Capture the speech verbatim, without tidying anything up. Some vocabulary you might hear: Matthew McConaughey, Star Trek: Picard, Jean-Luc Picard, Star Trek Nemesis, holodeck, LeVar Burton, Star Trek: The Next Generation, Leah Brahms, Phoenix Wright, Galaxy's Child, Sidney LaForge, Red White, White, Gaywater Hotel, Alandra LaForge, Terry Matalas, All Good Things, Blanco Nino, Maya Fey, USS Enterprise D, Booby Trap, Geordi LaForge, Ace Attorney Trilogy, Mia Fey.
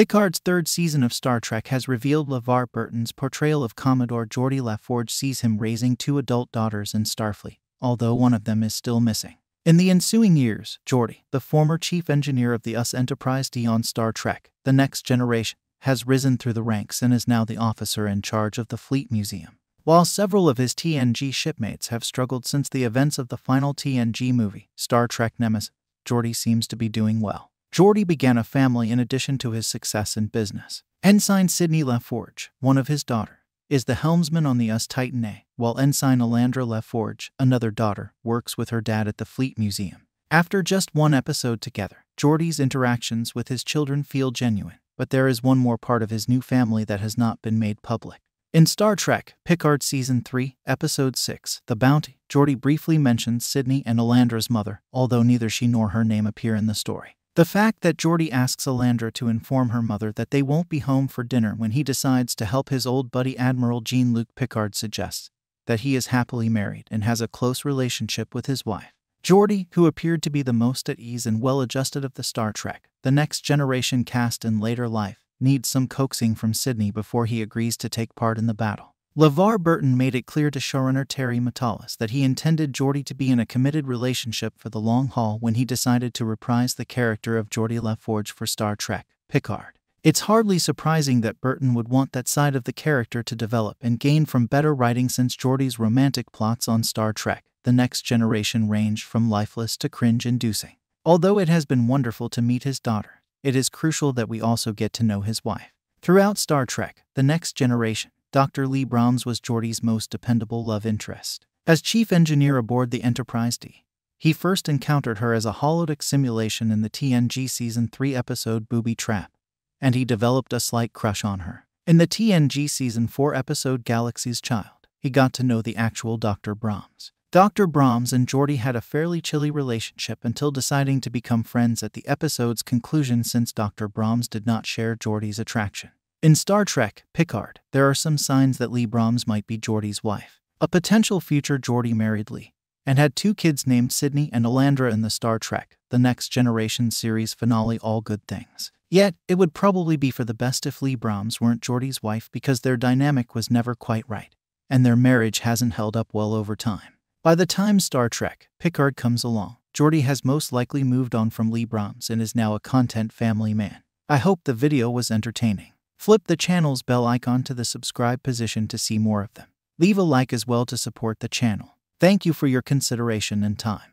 Picard's third season of Star Trek has revealed LeVar Burton's portrayal of Commodore Geordi LaForge sees him raising two adult daughters in Starfleet, although one of them is still missing. In the ensuing years, Geordi, the former chief engineer of the U S S Enterprise D on Star Trek: The Next Generation, has risen through the ranks and is now the officer in charge of the Fleet Museum. While several of his T N G shipmates have struggled since the events of the final T N G movie, Star Trek Nemesis, Geordi seems to be doing well. Geordi began a family in addition to his success in business. Ensign Sidney LaForge, one of his daughters, is the helmsman on the U S S Titan A, while Ensign Alandra LaForge, another daughter, works with her dad at the Fleet Museum. After just one episode together, Geordi's interactions with his children feel genuine, but there is one more part of his new family that has not been made public. In Star Trek: Picard Season three, Episode six, The Bounty, Geordi briefly mentions Sidney and Alandra's mother, although neither she nor her name appear in the story. The fact that Geordi asks Alandra to inform her mother that they won't be home for dinner when he decides to help his old buddy Admiral Jean-Luc Picard suggests that he is happily married and has a close relationship with his wife. Geordi, who appeared to be the most at ease and well-adjusted of the Star Trek: The Next Generation cast in later life, needs some coaxing from Sidney before he agrees to take part in the battle. LeVar Burton made it clear to showrunner Terry Matalas that he intended Geordi to be in a committed relationship for the long haul when he decided to reprise the character of Geordi LaForge for Star Trek: Picard. It's hardly surprising that Burton would want that side of the character to develop and gain from better writing, since Geordi's romantic plots on Star Trek: The Next Generation ranged from lifeless to cringe-inducing. Although it has been wonderful to meet his daughter, it is crucial that we also get to know his wife. Throughout Star Trek: The Next Generation, Doctor Leah Brahms was Geordi's most dependable love interest. As chief engineer aboard the Enterprise D, he first encountered her as a holodeck simulation in the T N G Season three episode Booby Trap, and he developed a slight crush on her. In the T N G Season four episode Galaxy's Child, he got to know the actual Doctor Brahms. Doctor Brahms and Geordi had a fairly chilly relationship until deciding to become friends at the episode's conclusion, since Doctor Brahms did not share Geordi's attraction. In Star Trek: Picard, there are some signs that Leah Brahms might be Geordi's wife. A potential future Geordi married Leah and had two kids named Sidney and Alandra in the Star Trek: The Next Generation series finale All Good Things. Yet, it would probably be for the best if Leah Brahms weren't Geordi's wife, because their dynamic was never quite right, and their marriage hasn't held up well over time. By the time Star Trek: Picard comes along, Geordi has most likely moved on from Leah Brahms and is now a content family man. I hope the video was entertaining. Flip the channel's bell icon to the subscribe position to see more of them. Leave a like as well to support the channel. Thank you for your consideration and time.